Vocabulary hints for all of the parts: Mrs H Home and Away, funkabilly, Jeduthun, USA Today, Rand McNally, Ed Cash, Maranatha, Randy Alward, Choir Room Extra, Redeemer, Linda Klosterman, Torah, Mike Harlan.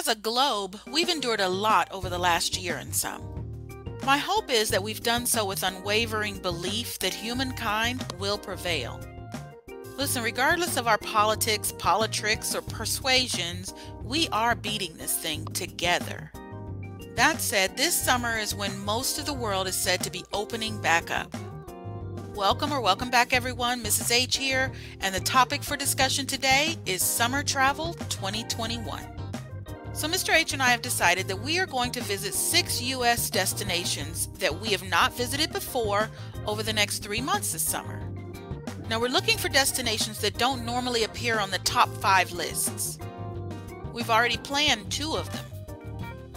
As a globe, we've endured a lot over the last year and some. My hope is that we've done so with unwavering belief that humankind will prevail. Listen, regardless of our politics, politricks, or persuasions, we are beating this thing together. That said, this summer is when most of the world is said to be opening back up. Welcome back everyone, Mrs. H here, and the topic for discussion today is Summer Travel 2021. So Mr. H and I have decided that we are going to visit 6 U.S. destinations that we have not visited before over the next 3 months this summer. Now we're looking for destinations that don't normally appear on the top 5 lists. We've already planned 2 of them.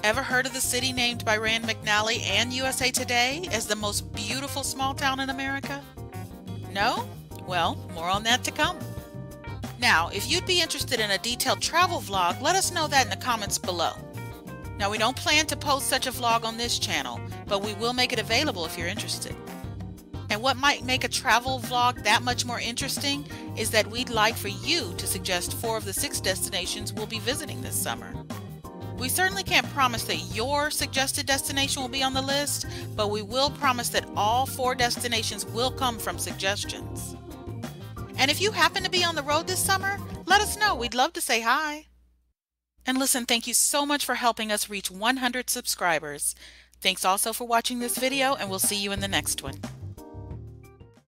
Ever heard of the city named by Rand McNally and USA Today as the most beautiful small town in America? No? Well, more on that to come. Now, if you'd be interested in a detailed travel vlog, let us know that in the comments below. Now, we don't plan to post such a vlog on this channel, but we will make it available if you're interested. And what might make a travel vlog that much more interesting is that we'd like for you to suggest 4 of the 6 destinations we'll be visiting this summer. We certainly can't promise that your suggested destination will be on the list, but we will promise that all 4 destinations will come from suggestions. And if you happen to be on the road this summer, let us know. We'd love to say hi. And listen, thank you so much for helping us reach 100 subscribers. Thanks also for watching this video, and we'll see you in the next one.